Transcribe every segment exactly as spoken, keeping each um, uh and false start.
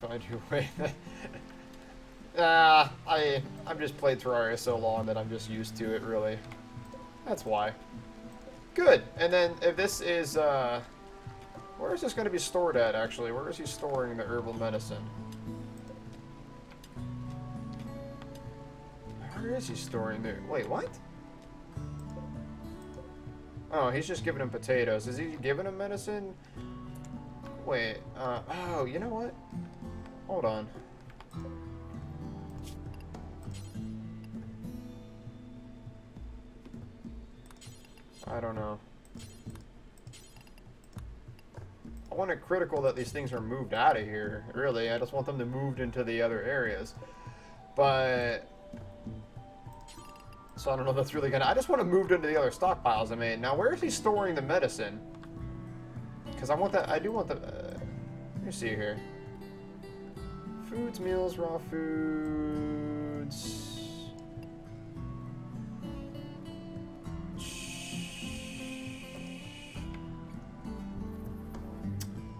Find your way. Ah, uh, I I've just played Terraria so long that I'm just used to it, really. That's why. Good. And then if this is, uh, where is this going to be stored at? Actually, where is he storing the herbal medicine? Where is he storing the? Wait, what? Oh, he's just giving him potatoes. Is he giving him medicine? Wait. Uh, oh, you know what? Hold on. I don't know. I want it critical that these things are moved out of here, really. I just want them to move into the other areas. But... So I don't know if that's really gonna... I just want to move into the other stockpiles I made. Now, where is he storing the medicine? Because I want that... I do want the... Uh, let me see here. Foods, meals, raw foods...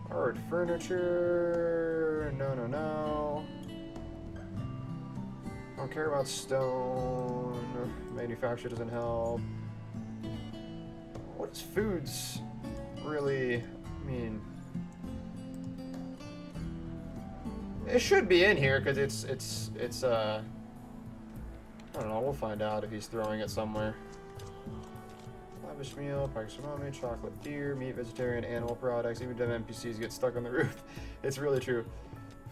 Hard furniture. No, no, no. Don't care about stone. Manufacture doesn't help. What does foods really mean? It should be in here because it's it's it's uh. I don't know. We'll find out if he's throwing it somewhere. Lavish meal, packaged salami, chocolate deer, meat, vegetarian, animal products, even dumb N P Cs get stuck on the roof. It's really true.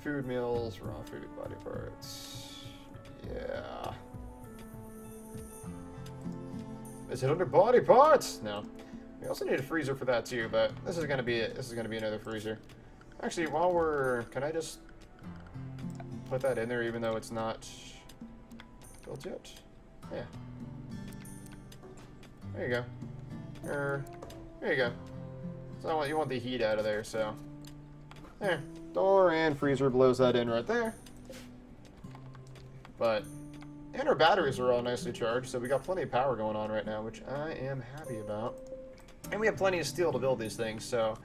Food meals, raw food, body parts. Yeah. Is it under body parts? No. We also need a freezer for that too, but this is gonna be it. This is gonna be another freezer. Actually, while we're... Can I just put that in there even though it's not built yet? Yeah. There you go. Er, there you go. So I want, you want the heat out of there, so. There. Door and freezer blows that in right there. But, and our batteries are all nicely charged, so we got plenty of power going on right now, which I am happy about. And we have plenty of steel to build these things, so.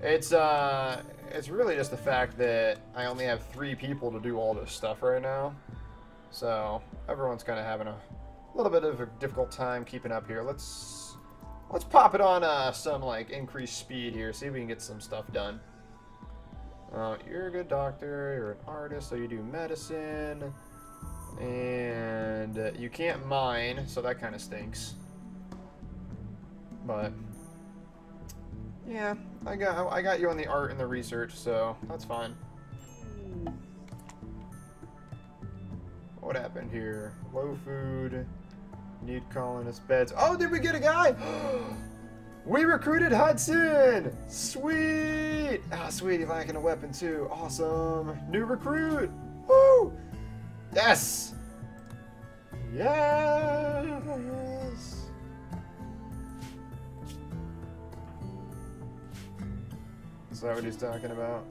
It's, uh, it's really just the fact that I only have three people to do all this stuff right now. So, everyone's kind of having a... A little bit of a difficult time keeping up here. Let's let's pop it on uh, some like increased speed here. See if we can get some stuff done. Uh, you're a good doctor. You're an artist, so you do medicine, and uh, you can't mine, so that kind of stinks. But yeah, I got I got you on the art and the research, so that's fine. What happened here? Low food. Need colonist beds. Oh, did we get a guy? We recruited Hudson! Sweet! Ah, oh, sweet, he's lacking a weapon too. Awesome. New recruit! Woo! Yes! Yes! Is that what he's talking about?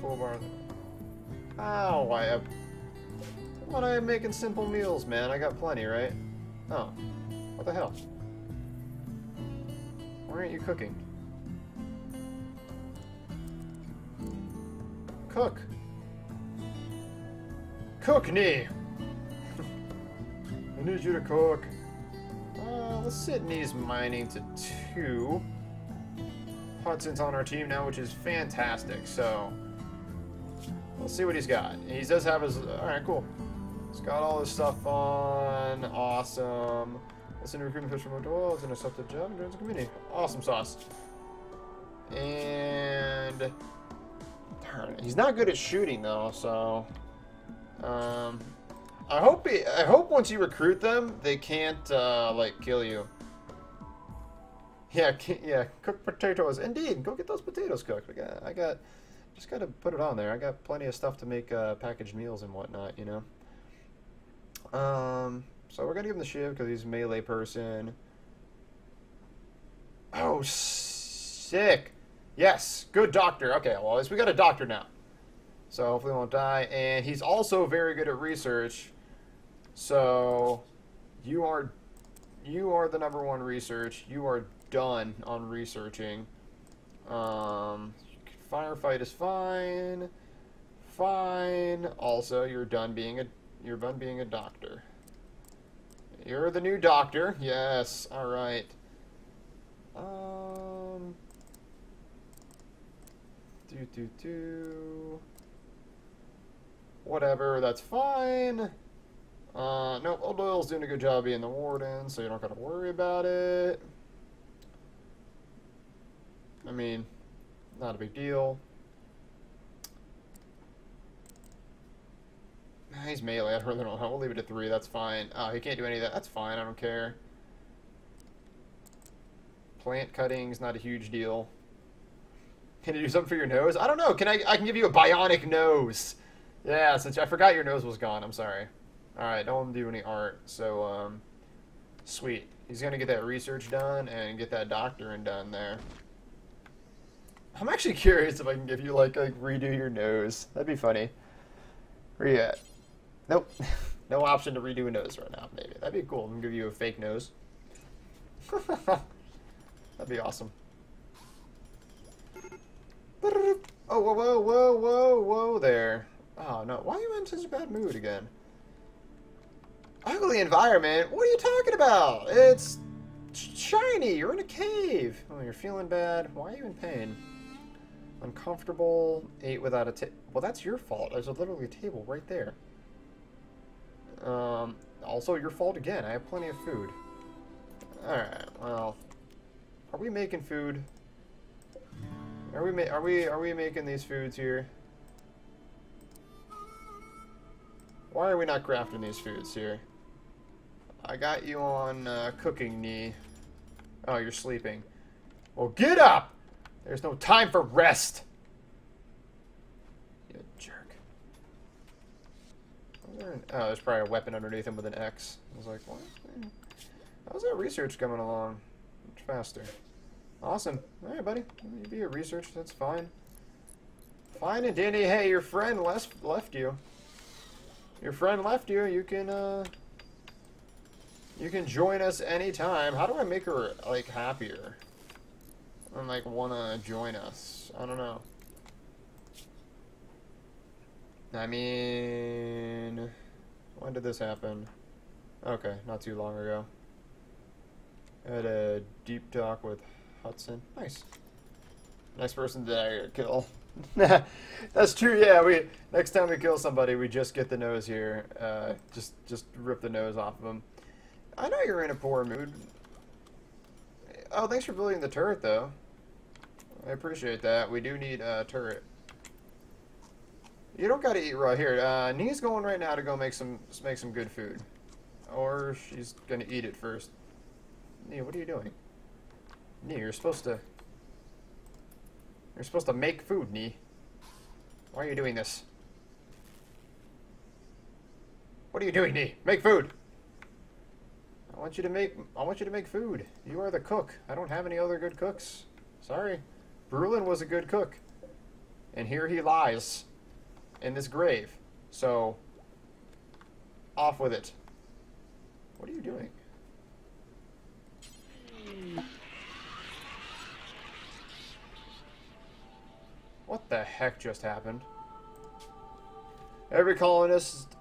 Full bar. Ow, I have... Come on, I am making simple meals, man. I got plenty, right? Oh. What the hell? Why aren't you cooking? Cook! Cook, Ni! I need you to cook. Uh, let's sit Ni's mining to two. Hudson's on our team now, which is fantastic, so... Let's see what he's got. He does have his... Alright, cool. He's got all his stuff on. Awesome. Listen to recruiting fish from O'Doyle. It's an accepted job and joins the community. Awesome sauce. And... Darn, he's not good at shooting, though, so... Um... I hope he, I hope once you recruit them, they can't, uh, like, kill you. Yeah, yeah. Cook potatoes. Indeed. Go get those potatoes cooked. I got... I got Just gotta put it on there. I got plenty of stuff to make uh, packaged meals and whatnot, you know. Um, so we're gonna give him the shiv because he's a melee person. Oh, sick! Yes, good doctor. Okay, well, at least we got a doctor now. So hopefully he won't die. And he's also very good at research. So you are, you are the number one research. You are done on researching. Um. Firefight is fine. Fine. Also, you're done being a you're done being a doctor. You're the new doctor. Yes. All right. Um. Do do do. Whatever. That's fine. Uh, no, O'Doyle's doing a good job being the warden, so you don't gotta worry about it. I mean, not a big deal. He's melee, I really don't know. We'll leave it at three, that's fine. Uh, he can't do any of that, that's fine, I don't care. Plant cutting's not a huge deal. Can you do something for your nose? I don't know, can I, I can give you a bionic nose. Yeah, since I forgot your nose was gone, I'm sorry. Alright, don't do any art, so, um, sweet. He's gonna get that research done and get that doctoring done there. I'm actually curious if I can give you, like, like redo your nose. That'd be funny. Where you at? Nope. No option to redo a nose right now, maybe. That'd be cool. I'm gonna give you a fake nose. That'd be awesome. Oh, whoa, whoa, whoa, whoa, whoa there. Oh, no. Why are you in such a bad mood again? Ugly environment? What are you talking about? It's shiny. You're in a cave. Oh, you're feeling bad. Why are you in pain? Uncomfortable. Ate without a table. Well, that's your fault. There's a literally a table right there. Um, also, your fault again. I have plenty of food. Alright, well. Are we making food? Are we, ma are we, are we making these foods here? Why are we not crafting these foods here? I got you on uh, cooking, Ni. Oh, you're sleeping. Well, get up! There's no time for rest! You jerk. There an, oh, there's probably a weapon underneath him with an X. I was like, what? How's that research coming along? Much faster. Awesome. Alright, buddy. You be a research. That's fine. Fine and dandy. Hey, your friend left, left you. Your friend left you. You can, uh... You can join us anytime. How do I make her, like, happier? And, like, wanna join us? I don't know. I mean... When did this happen? Okay, not too long ago. I had a deep talk with Hudson. Nice. Next person that I kill. That's true, yeah. We Next time we kill somebody, we just get the nose here. Uh, just, just rip the nose off of them. I know you're in a poor mood. Oh, thanks for building the turret, though. I appreciate that. We do need a turret. You don't gotta eat raw here. Uh, Ni's going right now to go make some make some good food, or she's gonna eat it first. Ni, what are you doing? Ni, you're supposed to you're supposed to make food, Ni. Why are you doing this? What are you doing, Ni? Make food. I want you to make. I want you to make food. You are the cook. I don't have any other good cooks. Sorry, Brulin was a good cook, and here he lies, in this grave. So, off with it. What are you doing? What the heck just happened? Every colonist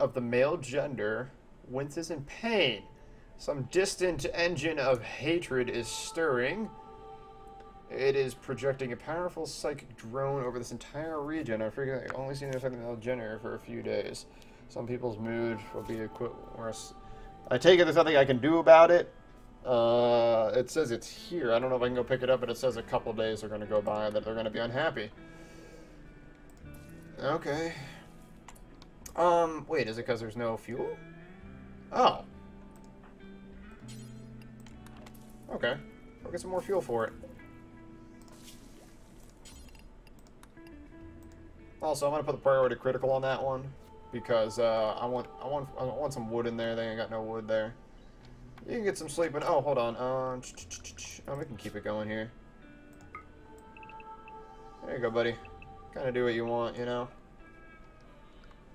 of the male gender. Winces in pain. Some distant engine of hatred is stirring. It is projecting a powerful psychic drone over this entire region. I've only seen it affect the male gender for a few days. Some people's mood will be worse. I take it there's nothing I can do about it. Uh, it says it's here. I don't know if I can go pick it up, but it says a couple days are going to go by that they're going to be unhappy. Okay. Um, wait, is it because there's no fuel? Oh. Okay. We'll get some more fuel for it. Also, I'm gonna put the priority critical on that one because uh, I want I want I want some wood in there. They ain't got no wood there. You can get some sleeping. Oh, hold on. Uh, oh, we can keep it going here. There you go, buddy. Kind of do what you want, you know.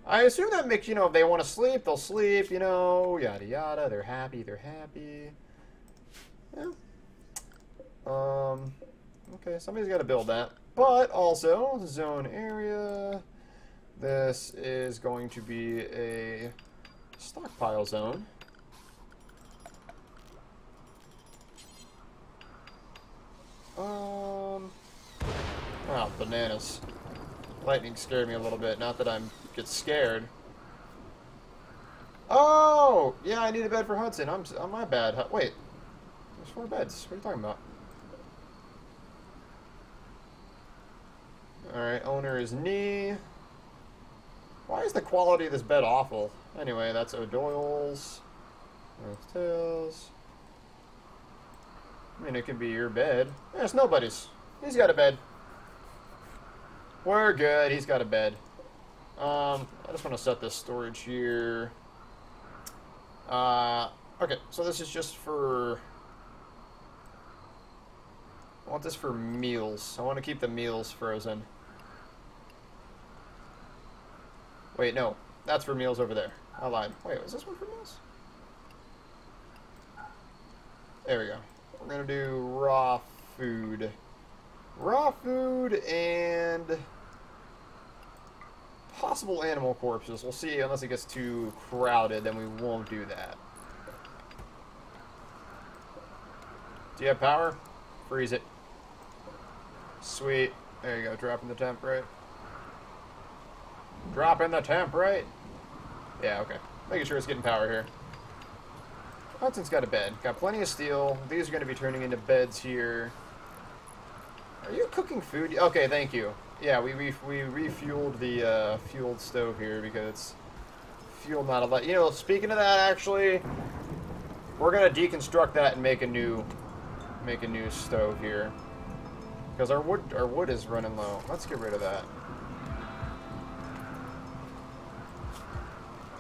I assume that makes, you know, if they want to sleep, they'll sleep, you know, yada yada, they're happy, they're happy. Yeah. Um, okay, somebody's got to build that. But also, zone area, this is going to be a stockpile zone. Um, oh, bananas. Lightning scared me a little bit. Not that I get scared. Oh! Yeah, I need a bed for Hudson. I'm, I'm my bad. Wait. There's four beds. What are you talking about? Alright, owner is Ni. Why is the quality of this bed awful? Anyway, that's O'Doyle's. That's Tails. I mean, it could be your bed. It's nobody's. He's got a bed. We're good. He's got a bed. Um, I just want to set this storage here. Uh, okay, so this is just for... I want this for meals. I want to keep the meals frozen. Wait, no. That's for meals over there. I lied. Wait, is this one for meals? There we go. We're going to do raw food. Raw food and possible animal corpses. We'll see. Unless it gets too crowded, then we won't do that. Do you have power? Freeze it. Sweet. There you go. Dropping the temp rate. Dropping the temp rate. Yeah, okay. Making sure it's getting power here. Hudson's got a bed. Got plenty of steel. These are going to be turning into beds here. Are you cooking food? Okay, thank you. Yeah, we we, we refueled the uh, fueled stove here because it's fuel not a lot. You know, speaking of that, actually, we're going to deconstruct that and make a new... make a new stove here because our wood our wood is running low. Let's get rid of that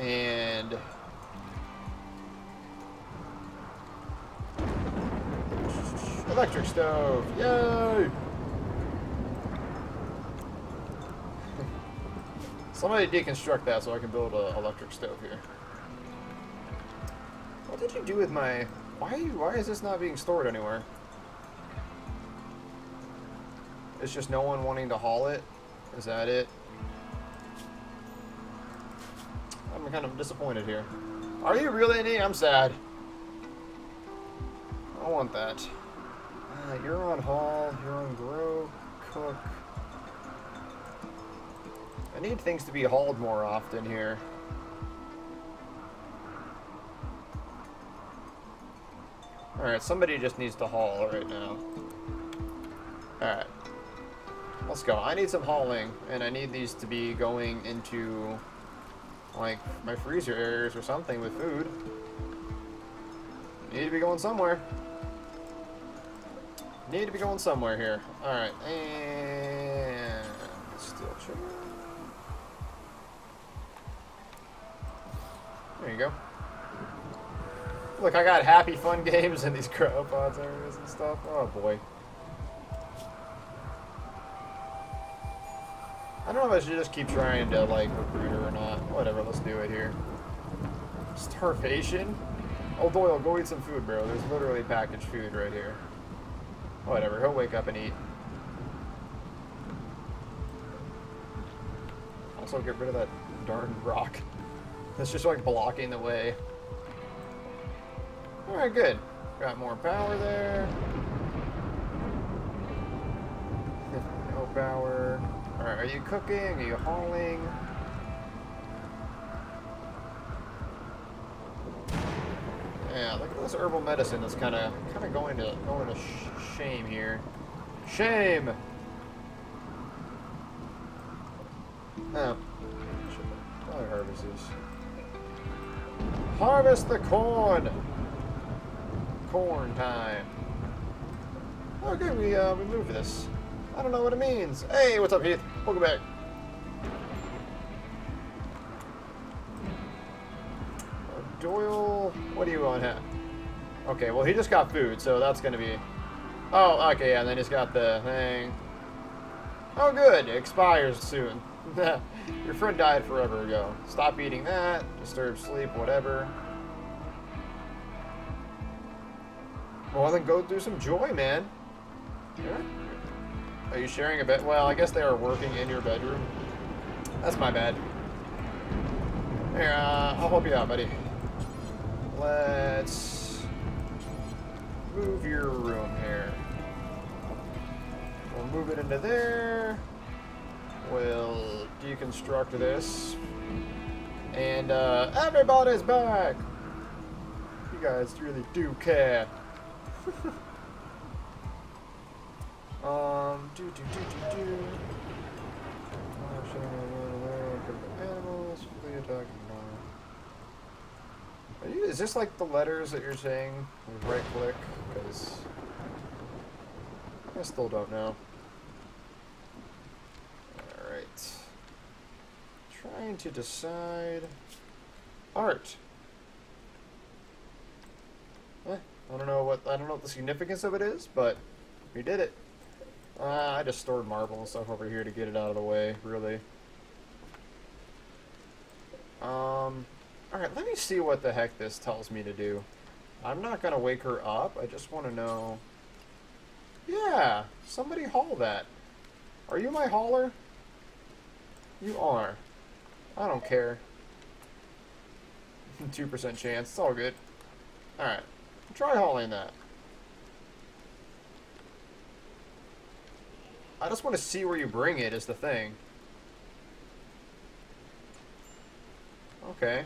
and electric stove. Yay! Somebody deconstruct that so I can build an electric stove here. What did you do with my... Why, why is this not being stored anywhere? It's just no one wanting to haul it? Is that it? I'm kind of disappointed here. Are you really neat? I'm sad. I want that. Uh, you're on haul. You're on grow. Cook. I need things to be hauled more often here. Alright, somebody just needs to haul right now. Alright. Let's go. I need some hauling, and I need these to be going into, like, my freezer areas or something with food. Need to be going somewhere. Need to be going somewhere here. Alright, and... still chilling. There you go. Look, I got happy fun games and these cryopods areas and stuff. Oh boy. I don't know if I should just keep trying to, like, recruit her or not. Whatever, let's do it here. Starvation? Oh, Doyle, go eat some food, bro. There's literally packaged food right here. Whatever, he'll wake up and eat. Also, get rid of that darn rock. That's just, like, blocking the way. Alright, good. Got more power there. No power. Alright, are you cooking? Are you hauling? Yeah, look at this herbal medicine that's kind of kind of going to going to sh shame here. Shame. Oh, should probably harvest this. Harvest the corn. Corn time. Okay, we uh, we moved this. I don't know what it means. Hey, what's up, Heath? Welcome back. Uh, Doyle, what do you want here? Okay, well he just got food, so that's gonna be... Oh, okay, yeah, and then he's got the thing. Oh, good. It expires soon. Your friend died forever ago. Stop eating that. Disturb sleep. Whatever. Well, then go do some joy, man. Yeah. Are you sharing a bed? Well, I guess they are working in your bedroom. That's my bad. Here, uh, I'll help you out, buddy. Let's move your room here. We'll move it into there. We'll deconstruct this. And, uh, everybody's back! You guys really do care. um, do, do, do, do, do. Are you, is this like the letters that you're saying? Right click, because I still don't know. Alright. Trying to decide. Art. Eh, I don't know what I don't know what the significance of it is, but we did it. Uh, I just stored marble and stuff over here to get it out of the way, really. Um, alright, let me see what the heck this tells me to do. I'm not gonna wake her up, I just wanna know... Yeah! Somebody haul that. Are you my hauler? You are. I don't care. two percent chance, it's all good. Alright, try hauling that. I just wanna see where you bring it, is the thing. Okay.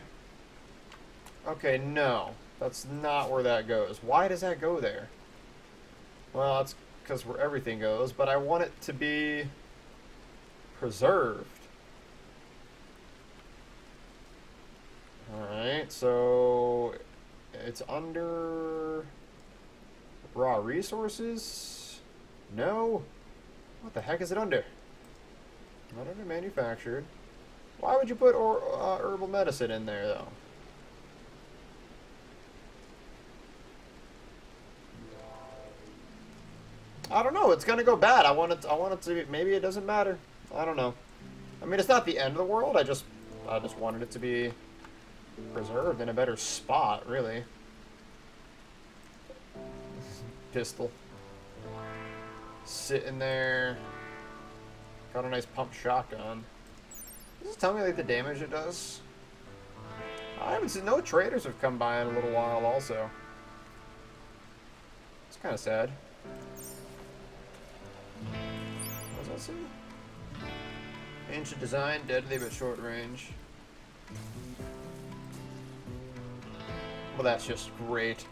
Okay, no. That's not where that goes. Why does that go there? Well, that's because where everything goes, but I want it to be preserved. Alright, so it's under raw resources? No? What the heck is it under? Not under manufactured. Why would you put or, uh, herbal medicine in there, though? I don't know. It's gonna go bad. I want it. I want it to. Be, maybe it doesn't matter. I don't know. I mean, it's not the end of the world. I just, I just wanted it to be preserved in a better spot, really. Pistol. Sitting there. Got a nice pump shotgun. Does it tell me, like, the damage it does? I haven't seen... No traders have come by in a little while, also. It's kind of sad. What does that say? Ancient design, deadly but short range. Well, that's just great.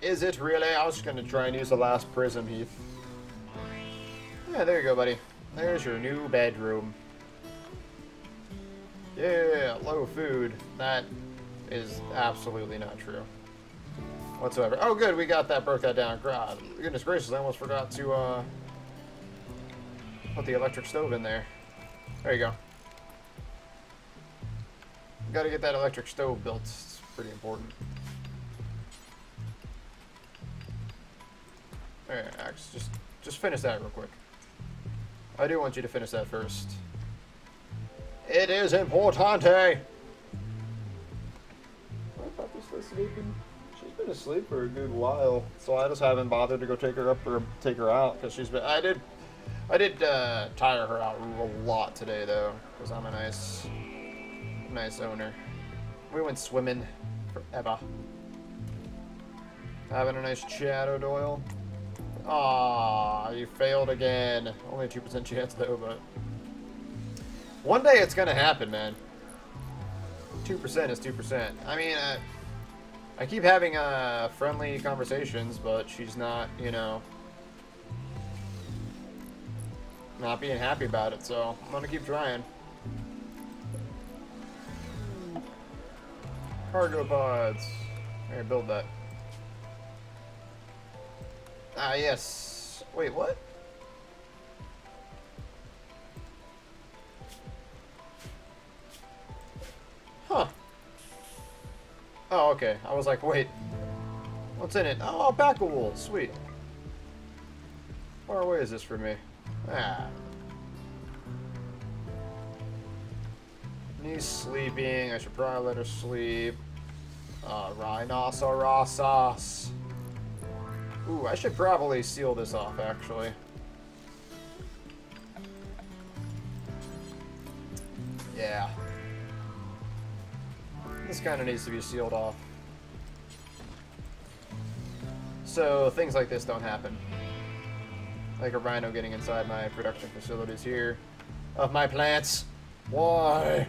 Is it really? I was just going to try and use the last prism, Heath. Yeah, there you go, buddy. There's your new bedroom. Yeah, low food. That is absolutely not true. Whatsoever. Oh, good, we got that, broke that down. God, goodness gracious, I almost forgot to uh, put the electric stove in there. There you go. Gotta get that electric stove built. It's pretty important. Alright, just, just finish that real quick. I do want you to finish that first. It is importante! My puppy's still sleeping. She's been asleep for a good while, so I just haven't bothered to go take her up or take her out because she's been. I did, I did uh, tire her out a lot today though, because I'm a nice, nice owner. We went swimming forever. Having a nice chat, O'Doyle. Ah, you failed again. Only a two percent chance though, but... One day it's gonna happen, man. two percent is two percent. I mean, I, I keep having uh, friendly conversations, but she's not, you know... Not being happy about it, so I'm gonna keep trying. Cargo pods. Here, build that. Ah, yes. Wait, what? Huh. Oh, okay. I was like, wait. What's in it? Oh, alpaca wool. Sweet. Far away is this for me? Ah. Ni's sleeping. I should probably let her sleep. Uh, rhinoceros sauce. Ooh, I should probably seal this off, actually. Yeah. This kind of needs to be sealed off, so things like this don't happen. Like a rhino getting inside my production facilities here. Of my plants. Why?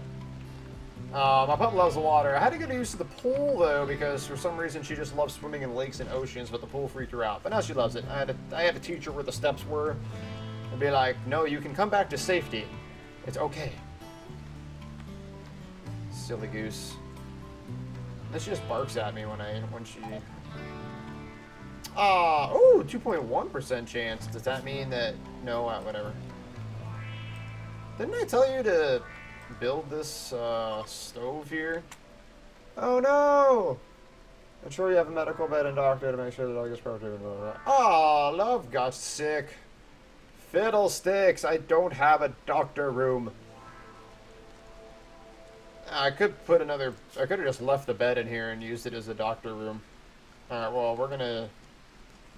Uh, my pup loves the water. I had to get used to the pool, though, because for some reason she just loves swimming in lakes and oceans, but the pool freaked her out. But now she loves it. I had to, I had to teach her where the steps were and be like, no, you can come back to safety. It's okay. Silly goose. And she just barks at me when I when she... Uh, oh, two point one percent chance. Does that mean that... No, uh, whatever. Didn't I tell you to build this uh, stove here? Oh, no! I'm sure you have a medical bed and doctor to make sure that all gets properly. Ah, oh, love got sick. Fiddlesticks! I don't have a doctor room. I could put another... I could have just left the bed in here and used it as a doctor room. Alright, well, we're gonna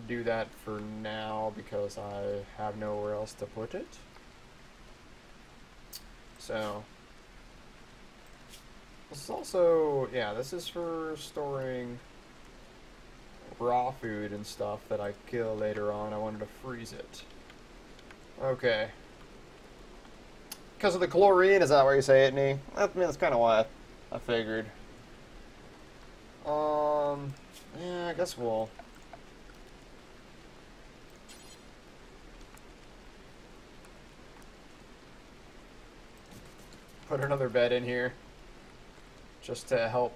do that for now because I have nowhere else to put it. So, this is also, yeah, this is for storing raw food and stuff that I kill later on. I wanted to freeze it. Okay. Because of the chlorine, is that why you say it, Ni? I mean, that's kind of why I, I figured. Um, yeah, I guess we'll... put another bed in here just to help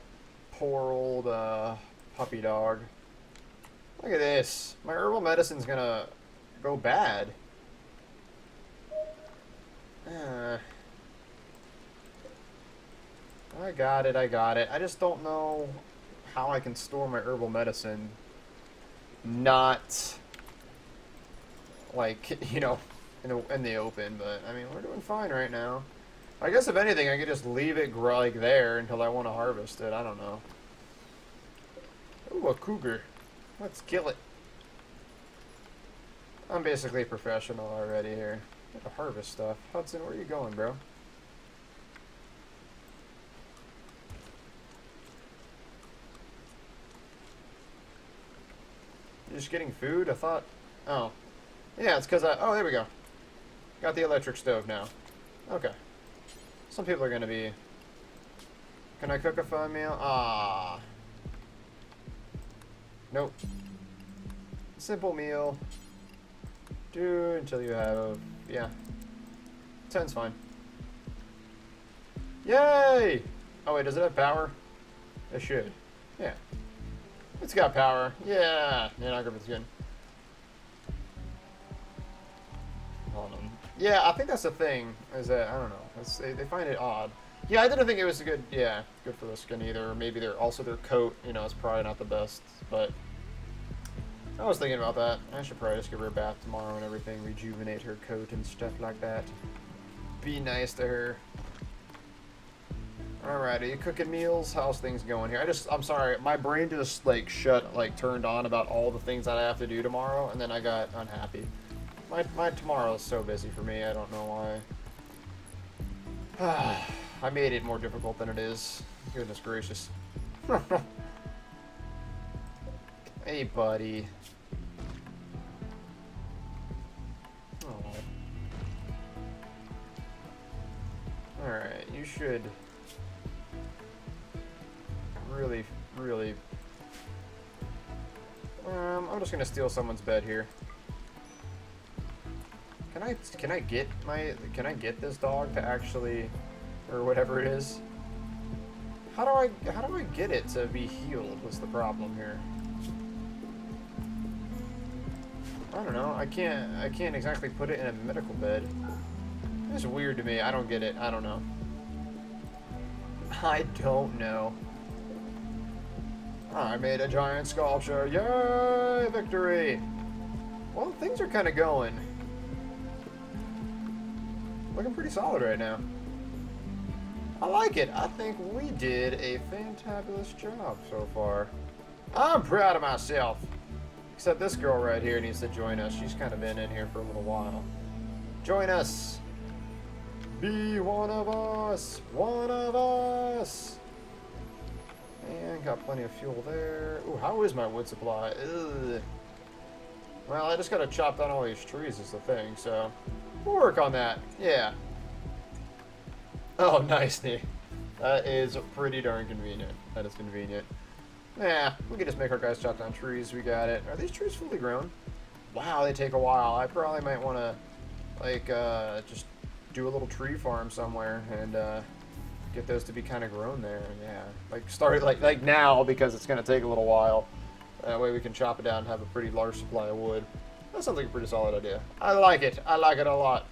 poor old uh, puppy dog. Look at this. My herbal medicine's gonna go bad. Uh, I got it, I got it. I just don't know how I can store my herbal medicine not, like, you know, in the, in the open, but, I mean, we're doing fine right now. I guess if anything, I could just leave it like there until I want to harvest it. I don't know. Ooh, a cougar. Let's kill it. I'm basically professional already here. I gotta harvest stuff. Hudson, where are you going, bro? You're just getting food? I thought... Oh. Yeah, it's because I... Oh, there we go. Got the electric stove now. Okay. Some people are going to be... Can I cook a fun meal? Ah. Nope. Simple meal. Do until you have... Yeah. ten's fine. Yay! Oh wait, does it have power? It should. Yeah. It's got power. Yeah! Yeah, not good, but it's good. Hold on. Yeah, I think that's the thing, is that, I don't know, it's, they, they find it odd. Yeah, I didn't think it was a good, yeah, good for the skin either, or maybe they're, also their coat, you know, it's probably not the best, but I was thinking about that. I should probably just give her a bath tomorrow and everything, rejuvenate her coat and stuff like that. Be nice to her. Alright, are you cooking meals? How's things going here? I just, I'm sorry, my brain just, like, shut, like, turned on about all the things that I have to do tomorrow, and then I got unhappy. My, my tomorrow is so busy for me, I don't know why. I made it more difficult than it is. Goodness gracious. Hey, buddy. Oh. Alright, you should really, really... Um, I'm just gonna steal someone's bed here. Can I, can I get my, can I get this dog to actually, or whatever it is? How do I, how do I get it to be healed was the problem here? I don't know, I can't, I can't exactly put it in a medical bed. It's weird to me, I don't get it, I don't know. I don't know. I made a giant sculpture, yay, victory! Well, things are kind of going. Looking pretty solid right now. I like it. I think we did a fantabulous job so far. I'm proud of myself. Except this girl right here needs to join us. She's kind of been in here for a little while. Join us. Be one of us. One of us. And got plenty of fuel there. Ooh, how is my wood supply? Ugh. Well, I just gotta chop down all these trees is the thing, so we'll work on that. Yeah. Oh, nice, Ni. That is pretty darn convenient. That is convenient. Nah, we can just make our guys chop down trees. We got it. Are these trees fully grown? Wow, they take a while. I probably might want to, like, uh, just do a little tree farm somewhere and uh, get those to be kind of grown there. Yeah, like start like like now because it's gonna take a little while. That way we can chop it down and have a pretty large supply of wood. That sounds like a pretty solid idea. I like it. I like it a lot.